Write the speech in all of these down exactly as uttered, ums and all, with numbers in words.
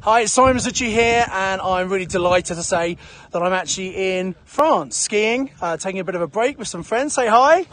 Hi, it's Simon Zutshi here, and I'm really delighted to say that I'm actually in France skiing, uh, taking a bit of a break with some friends. Say hi.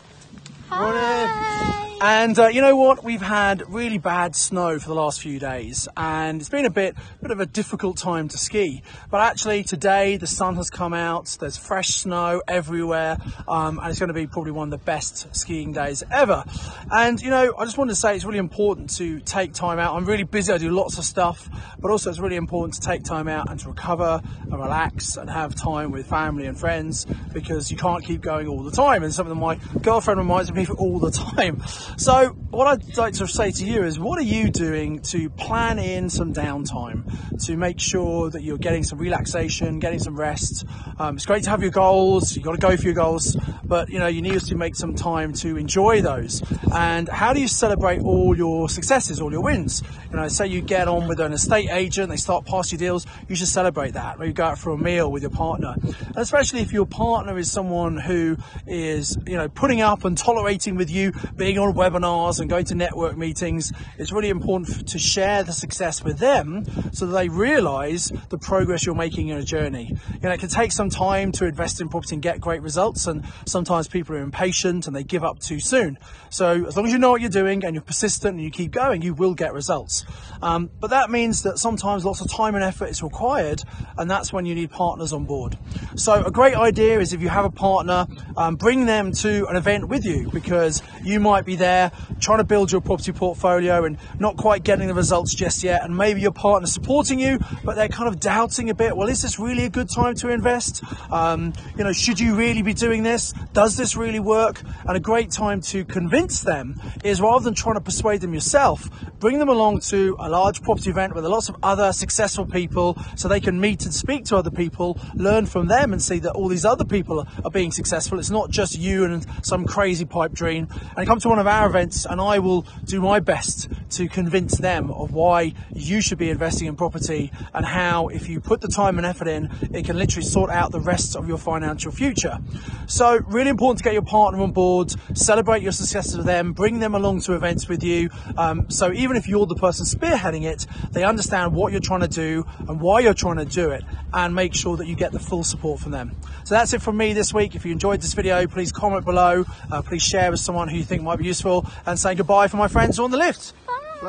Hi. And uh, you know what? We've had really bad snow for the last few days, and it's been a bit, bit of a difficult time to ski. But actually, today the sun has come out. There's fresh snow everywhere, um, and it's going to be probably one of the best skiing days ever. And you know, I just wanted to say it's really important to take time out. I'm really busy. I do lots of stuff, but also it's really important to take time out and to recover and relax and have time with family and friends, because you can't keep going all the time. And something that my girlfriend reminds me. People all the time. So what I'd like to say to you is, what are you doing to plan in some downtime to make sure that you're getting some relaxation, getting some rest? Um, it's great to have your goals. You've got to go for your goals, but you know, you need to make some time to enjoy those. And how do you celebrate all your successes, all your wins? You know, say you get on with an estate agent, they start passing you deals, you should celebrate that. Maybe go out for a meal with your partner. And especially if your partner is someone who is, you know, putting up and tolerating with you, being on webinars and going to network meetings, it's really important to share the success with them so that they realize the progress you're making in a journey. You know, it can take some time to invest in property and get great results, and sometimes people are impatient and they give up too soon. So as long as you know what you're doing and you're persistent and you keep going, you will get results. Um, but that means that sometimes lots of time and effort is required, and that's when you need partners on board. So a great idea is, if you have a partner, um, bring them to an event with you, because you might be there trying to build your property portfolio and not quite getting the results just yet, and maybe your partner's supporting you, but they're kind of doubting a bit. Well, is this really a good time to invest? Um, you know, should you really be doing this? Does this really work? And a great time to convince them is, rather than trying to persuade them yourself, bring them along to a large property event with lots of other successful people, so they can meet and speak to other people, learn from them and see that all these other people are being successful. It's not just you and some crazy pipe dream. And come to one of our events, and I will do my best to convince them of why you should be investing in property, and how, if you put the time and effort in, it can literally sort out the rest of your financial future. So really important to get your partner on board, celebrate your successes with them, bring them along to events with you, um, so even if you're the person spearheading it, they understand what you're trying to do and why you're trying to do it, and make sure that you get the full support from them. So that's it from me this week. If you enjoyed this video, please comment below, uh, please share with someone who you think might be useful, and say goodbye for my friends on the lift. Bye.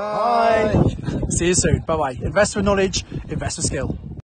Bye. See you soon. Bye bye. Invest with knowledge, invest with skill.